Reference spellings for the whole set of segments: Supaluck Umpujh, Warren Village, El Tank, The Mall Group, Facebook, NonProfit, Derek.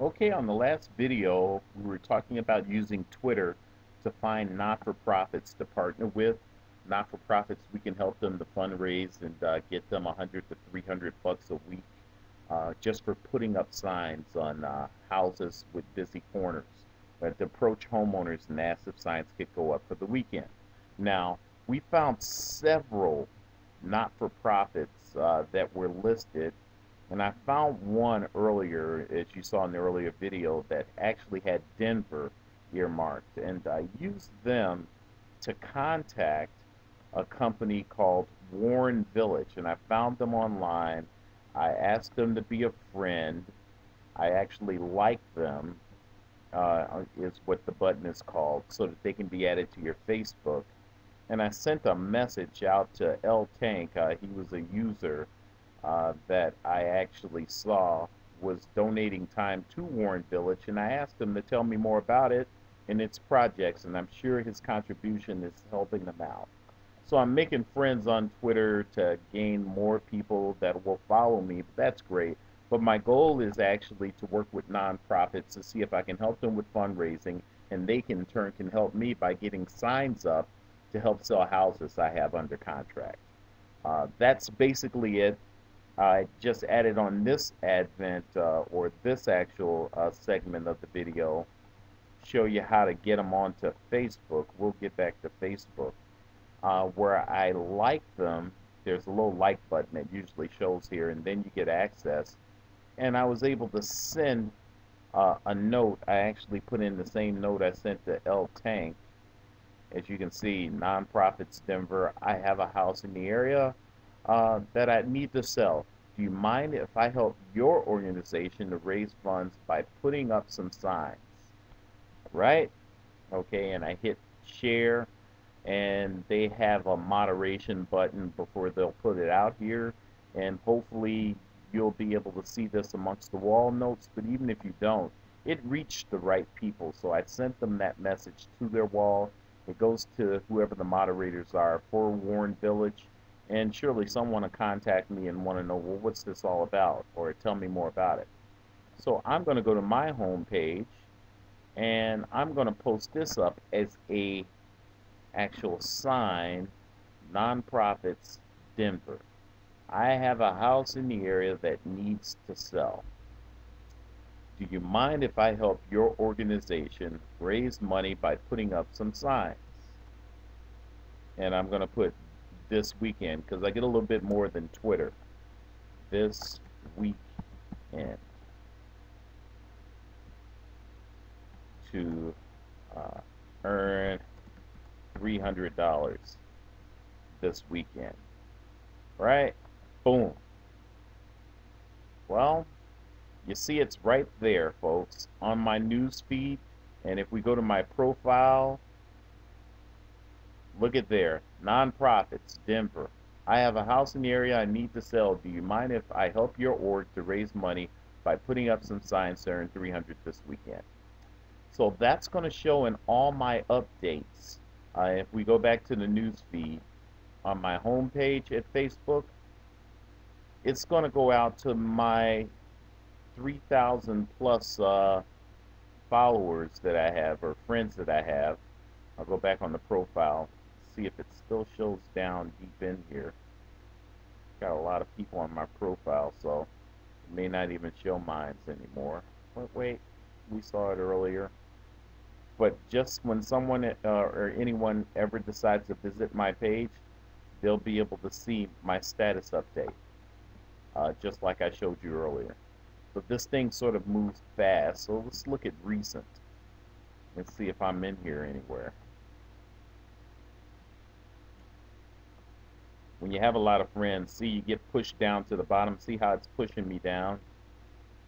Okay, on the last video, we were talking about using Twitter to find not-for-profits to partner with. Not-for-profits, we can help them to fundraise and get them $100 to $300 a week just for putting up signs on houses with busy corners. But to approach homeowners and ask if signs could go up for the weekend. Now, we found several not-for-profits that were listed. And I found one earlier, as you saw in the earlier video, that actually had Denver earmarked. And I used them to contact a company called Warren Village. And I found them online. I asked them to be a friend. I actually liked them, is what the button is called, so that they can be added to your Facebook. And I sent a message out to El Tank. He was a user that I actually saw was donating time to Warren Village, and I asked him to tell me more about it and its projects, and I'm sure his contribution is helping them out. So I'm making friends on Twitter to gain more people that will follow me. That's great, but my goal is actually to work with nonprofits to see if I can help them with fundraising, and they can in turn can help me by getting signs up to help sell houses I have under contract. That's basically it. I just added on this advent or this actual segment of the video, show you how to get them onto Facebook. We'll get back to Facebook where I like them. There's a little like button that usually shows here, and then you get access. And I was able to send a note. I actually put in the same note I sent to El Tank. As you can see, Nonprofits Denver, I have a house in the area that I need to sell. Do you mind if I help your organization to raise funds by putting up some signs? Right? Okay, and I hit share, and they have a moderation button before they'll put it out here, and hopefully you'll be able to see this amongst the wall notes. But even if you don't, it reached the right people, so I sent them that message to their wall. It goes to whoever the moderators are for Warren Village. And surely someone will contact me and want to know, well, what's this all about? Or tell me more about it. So I'm going to go to my home page, and I'm going to post this up as a actual sign, Nonprofits Denver. I have a house in the area that needs to sell. Do you mind if I help your organization raise money by putting up some signs? And I'm going to put this weekend, because I get a little bit more than Twitter. This weekend to earn $300 this weekend. Right? Boom. Well, you see it's right there, folks, on my news feed. And if we go to my profile, look at there, Nonprofits Denver. I have a house in the area I need to sell. Do you mind if I help your org to raise money by putting up some signs to earn $300 this weekend? So that's going to show in all my updates. If we go back to the news feed on my home page at Facebook, it's going to go out to my 3,000 plus followers that I have, or friends that I have. I'll go back on the profile. See if it still shows down deep in here. Got a lot of people on my profile, so it may not even show mine anymore. But wait, we saw it earlier. But just when someone or anyone ever decides to visit my page, they'll be able to see my status update, just like I showed you earlier. But this thing sort of moves fast, so let's look at recent and see if I'm in here anywhere. When you have a lot of friends, see, you get pushed down to the bottom. See how it's pushing me down?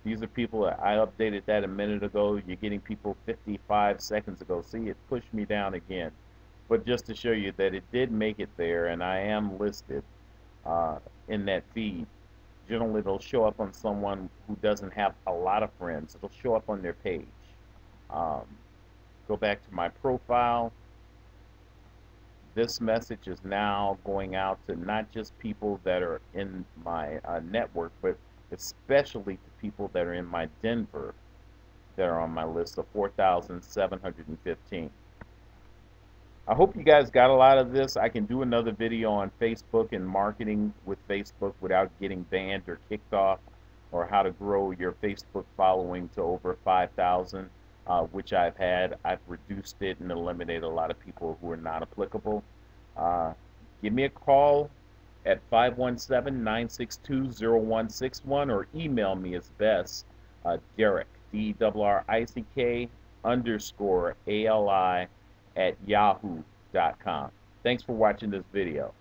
These are people that I updated that a minute ago. You're getting people 55 seconds ago. See, it pushed me down again. But just to show you that it did make it there, and I am listed in that feed. Generally, it'll show up on someone who doesn't have a lot of friends. It'll show up on their page. Go back to my profile. This message is now going out to not just people that are in my network, but especially to people that are in my Denver that are on my list of 4,715. I hope you guys got a lot of this. I can do another video on Facebook and marketing with Facebook without getting banned or kicked off, or how to grow your Facebook following to over 5,000, which I've had. I've reduced it and eliminated a lot of people who are not applicable. Give me a call at 517-962-0161 or email me as best, Derek, DRRICK_ALI@yahoo.com. Thanks for watching this video.